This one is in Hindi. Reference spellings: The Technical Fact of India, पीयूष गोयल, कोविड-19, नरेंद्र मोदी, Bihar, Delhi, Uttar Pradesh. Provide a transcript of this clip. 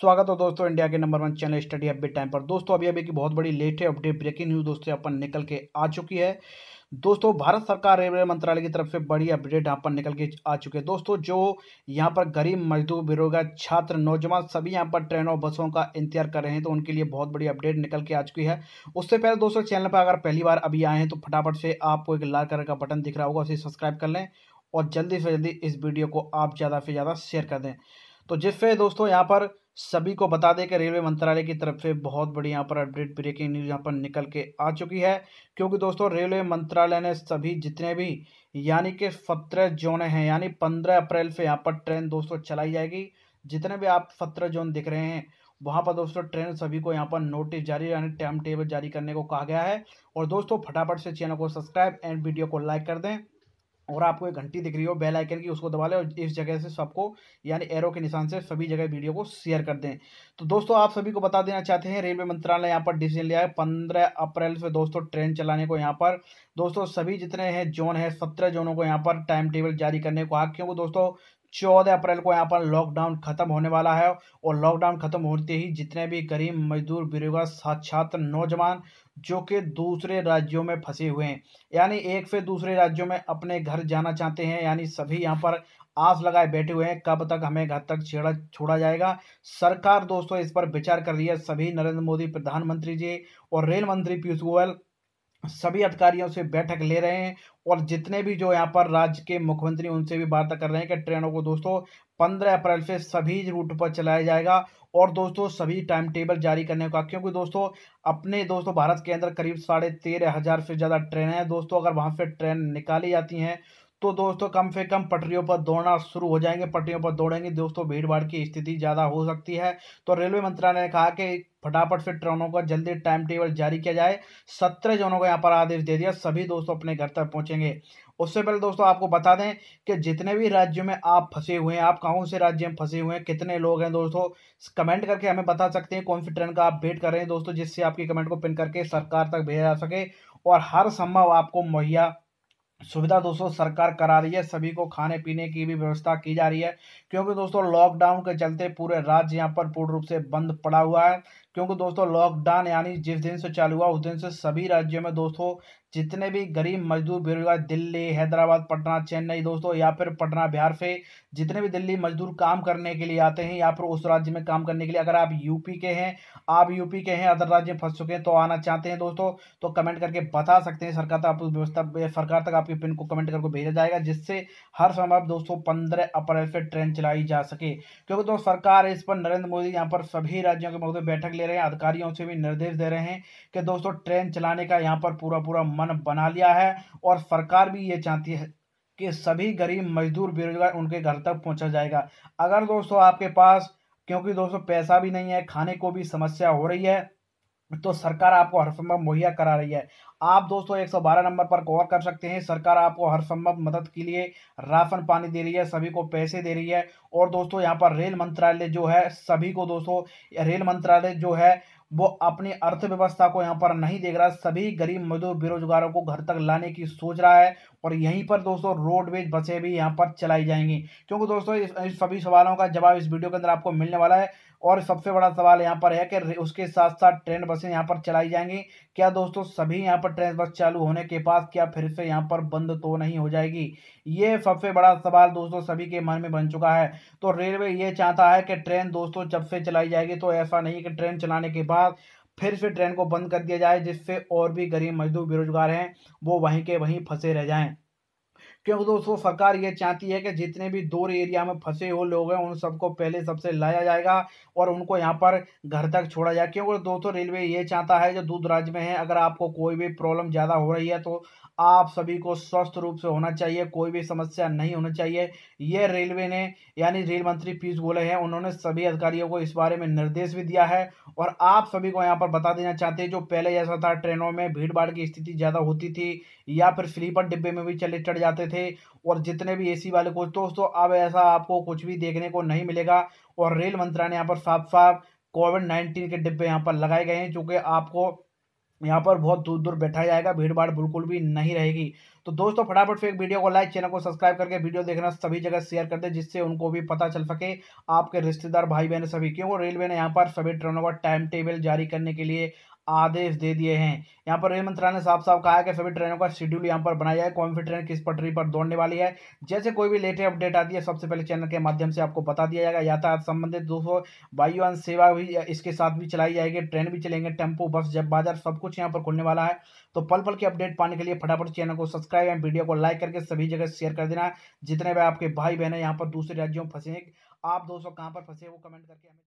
स्वागत हो दोस्तों इंडिया के number 1 channel study update time पर। दोस्तों अभी की बहुत बड़ी लेट है अपडेट, ब्रेकिंग न्यूज़ दोस्तों यहाँ पर निकल के आ चुकी है। दोस्तों भारत सरकार रेलवे मंत्रालय की तरफ से बड़ी अपडेट यहाँ पर निकल के आ चुके हैं। दोस्तों जो यहाँ पर गरीब मजदूर, बेरोजगार, छात्र, नौजवान सभी यहाँ पर ट्रेनों और बसों का इंतजार कर रहे हैं, तो उनके लिए बहुत बड़ी अपडेट निकल के आ चुकी है। उससे पहले दोस्तों चैनल पर अगर पहली बार अभी आए हैं तो फटाफट से आपको एक लाल कलर का बटन दिख रहा होगा, उसे सब्सक्राइब कर लें और जल्दी से जल्दी इस वीडियो को आप ज़्यादा से ज़्यादा शेयर कर दें, तो जिससे दोस्तों यहाँ पर सभी को बता दें कि रेलवे मंत्रालय की तरफ से बहुत बड़ी यहाँ पर अपडेट, ब्रेकिंग न्यूज़ यहाँ पर निकल के आ चुकी है। क्योंकि दोस्तों रेलवे मंत्रालय ने सभी जितने भी यानी कि 17 जोन हैं, यानी 15 अप्रैल से यहाँ पर ट्रेन दोस्तों चलाई जाएगी। जितने भी आप 17 जोन दिख रहे हैं वहाँ पर दोस्तों ट्रेन सभी को यहाँ पर नोटिस जारी यानी टाइम टेबल जारी करने को कहा गया है। और दोस्तों फटाफट से चैनल को सब्सक्राइब एंड वीडियो को लाइक कर दें और आपको एक घंटी दिख रही हो बेल आइकन की, उसको दबा लें और इस जगह से सबको यानी एरो के निशान से सभी जगह वीडियो को शेयर कर दें। तो दोस्तों आप सभी को बता देना चाहते हैं रेलवे मंत्रालय यहाँ पर डिसीजन लिया है 15 अप्रैल से दोस्तों ट्रेन चलाने को यहाँ पर दोस्तों सभी जितने हैं जोन है 17 जोनों को यहाँ पर टाइम टेबल जारी करने को कहा, क्योंकि दोस्तों 14 अप्रैल को यहाँ पर लॉकडाउन खत्म होने वाला है। और लॉकडाउन खत्म होते ही जितने भी गरीब मजदूर, बेरोजगार, छात्र, नौजवान जो कि दूसरे राज्यों में फंसे हुए हैं यानी एक से दूसरे राज्यों में अपने घर जाना चाहते हैं, यानी सभी यहाँ पर आस लगाए बैठे हुए हैं कब तक हमें घर तक छोड़ा जाएगा। सरकार दोस्तों इस पर विचार कर रही है। सभी नरेंद्र मोदी प्रधानमंत्री जी और रेल मंत्री पीयूष गोयल सभी अधिकारियों से बैठक ले रहे हैं और जितने भी जो यहाँ पर राज्य के मुख्यमंत्री उनसे भी वार्ता कर रहे हैं कि ट्रेनों को दोस्तों 15 अप्रैल से सभी रूट पर चलाया जाएगा और दोस्तों सभी टाइम टेबल जारी करने का, क्योंकि दोस्तों अपने दोस्तों भारत के अंदर करीब 13,500 से ज़्यादा ट्रेनें हैं दोस्तों। अगर वहाँ से ट्रेन निकाली जाती हैं तो दोस्तों कम से कम पटरियों पर दौड़ना शुरू हो जाएंगे, पटरियों पर दौड़ेंगे दोस्तों, भीड़ भाड़ की स्थिति ज़्यादा हो सकती है। तो रेलवे मंत्रालय ने कहा कि फटाफट से ट्रेनों का जल्दी टाइम टेबल जारी किया जाए। 17 जोनों को यहाँ पर आदेश दे दिया, सभी दोस्तों अपने घर तक पहुँचेंगे। उससे पहले दोस्तों आपको बता दें कि जितने भी राज्यों में आप फंसे हुए हैं, आप कौन से राज्य में फंसे हुए हैं, कितने लोग हैं दोस्तों, कमेंट करके हमें बता सकते हैं कौन सी ट्रेन का आप वेट कर रहे हैं दोस्तों, जिससे आपकी कमेंट को पिन करके सरकार तक भेजा जा सके। और हर संभव आपको मुहैया सुविधा दोस्तों सरकार करा रही है, सभी को खाने पीने की भी व्यवस्था की जा रही है। क्योंकि दोस्तों लॉकडाउन के चलते पूरे राज्य यहाँ पर पूर्ण रूप से बंद पड़ा हुआ है, क्योंकि दोस्तों लॉकडाउन यानी जिस दिन से चालू हुआ उस दिन से सभी राज्यों में दोस्तों जितने भी गरीब मजदूर, बेरोजगार, दिल्ली, हैदराबाद, पटना, चेन्नई दोस्तों या फिर पटना बिहार से जितने भी दिल्ली मजदूर काम करने के लिए आते हैं या फिर उस राज्य में काम करने के लिए, अगर आप यूपी के हैं, आप यूपी के हैं अदर राज्य में फंस चुके हैं तो आना चाहते हैं दोस्तों, तो कमेंट करके बता सकते हैं सरकार तक, आपको व्यवस्था सरकार तक आपकी पिन को कमेंट करके भेजा जाएगा, जिससे हर संभव दोस्तों 15 अप्रैल से ट्रेन चलाई जा सके। क्योंकि दोस्तों सरकार इस पर नरेंद्र मोदी यहाँ पर सभी राज्यों के मुद्दे बैठक ले रहे हैं, अधिकारियों से भी निर्देश दे रहे हैं कि दोस्तों ट्रेन चलाने का यहाँ पर पूरा पूरा मन बना लिया है। और सरकार भी ये चाहती है कि सभी गरीब मजदूर, बेरोजगार उनके घर तक पहुंचा जाएगा। अगर दोस्तों आपके पास, क्योंकि दोस्तों पैसा भी नहीं है, खाने को भी समस्या हो रही है, तो सरकार आपको हर संभव मुहैया करा रही है। आप दोस्तों 112 नंबर पर कॉल कर सकते हैं, सरकार आपको हर संभव मदद के लिए राशन पानी दे रही है, सभी को पैसे दे रही है। और दोस्तों यहाँ पर रेल मंत्रालय जो है सभी को दोस्तों, रेल मंत्रालय जो है वो अपनी अर्थव्यवस्था को यहाँ पर नहीं देख रहा, सभी गरीब मजदूर, बेरोजगारों को घर तक लाने की सोच रहा है। और यहीं पर दोस्तों रोडवेज बसें भी यहाँ पर चलाई जाएंगी, क्योंकि दोस्तों इस सभी सवालों का जवाब इस वीडियो के अंदर आपको मिलने वाला है। और सबसे बड़ा सवाल यहाँ पर है कि उसके साथ साथ ट्रेन बसें यहाँ पर चलाई जाएंगी क्या दोस्तों, सभी यहाँ पर ट्रेन बस चालू होने के बाद क्या फिर से यहाँ पर बंद तो नहीं हो जाएगी, ये सबसे बड़ा सवाल दोस्तों सभी के मन में बन चुका है। तो रेलवे ये चाहता है कि ट्रेन दोस्तों जब से चलाई जाएगी तो ऐसा नहीं कि ट्रेन चलाने के बाद फिर से ट्रेन को बंद कर दिया जाए, जिससे और भी गरीब मजदूर, बेरोजगार हैं वो वहीं के वहीं फंसे रह जाएं। क्योंकि दोस्तों सरकार ये चाहती है कि जितने भी दूर एरिया में फंसे हो लोग हैं उन सबको पहले सबसे लाया जाएगा और उनको यहाँ पर घर तक छोड़ा जाए। क्योंकि दोस्तों रेलवे ये चाहता है जो दूर दराज में है, अगर आपको कोई भी प्रॉब्लम ज़्यादा हो रही है तो आप सभी को स्वस्थ रूप से होना चाहिए, कोई भी समस्या नहीं होनी चाहिए। ये रेलवे ने यानी रेल मंत्री पीयूष गोयल हैं, उन्होंने सभी अधिकारियों को इस बारे में निर्देश भी दिया है। और आप सभी को यहाँ पर बता देना चाहते हैं जो पहले जैसा था, ट्रेनों में भीड़ भाड़ की स्थिति ज़्यादा होती थी या फिर स्लीपर डिब्बे में भी चले चढ़ जाते थे और जितने भी एसी वाले कोच दोस्तों, अब ऐसा आपको कुछ भी देखने को नहीं मिलेगा। और रेल मंत्रालय ने यहाँ पर साफ साफ कोविड-19 के डिब्बे यहाँ पर लगाए गए हैं, जो कि आपको यहाँ पर बहुत दूर दूर बैठा जाएगा, भीड़ भाड़ बिल्कुल भी नहीं रहेगी। तो दोस्तों फटाफट से एक वीडियो को लाइक, चैनल को सब्सक्राइब करके वीडियो देखना सभी जगह शेयर कर दे, जिससे उनको भी पता चल सके, आपके रिश्तेदार भाई बहन सभी, क्यों रेलवे ने यहाँ पर सभी ट्रेनों का टाइम टेबल जारी करने के लिए आदेश दे दिए हैं। यहाँ पर रेल मंत्रालय ने साफ साफ कहा है कि सभी ट्रेनों का शेड्यूल यहाँ पर बनाया है, कौन सी ट्रेन किस पटरी पर दौड़ने वाली है। जैसे कोई भी लेटेस्ट अपडेट आती है सबसे पहले चैनल के माध्यम से आपको बता दिया जाएगा। यातायात संबंधित 200 वायुयान सेवा भी इसके साथ भी चलाई जाएगी, ट्रेन भी चलेंगे, टेम्पो, बस, जब बाजार सब कुछ यहाँ पर खुलने वाला है। तो पल पल के अपडेट पाने के लिए फटाफट चैनल को सब्सक्राइब एंड वीडियो को लाइक करके सभी जगह शेयर कर देना। जितने भी आपके भाई बहन है यहाँ पर दूसरे राज्यों में फंसे, आप दोस्तों कहाँ पर फंसे वो कमेंट करके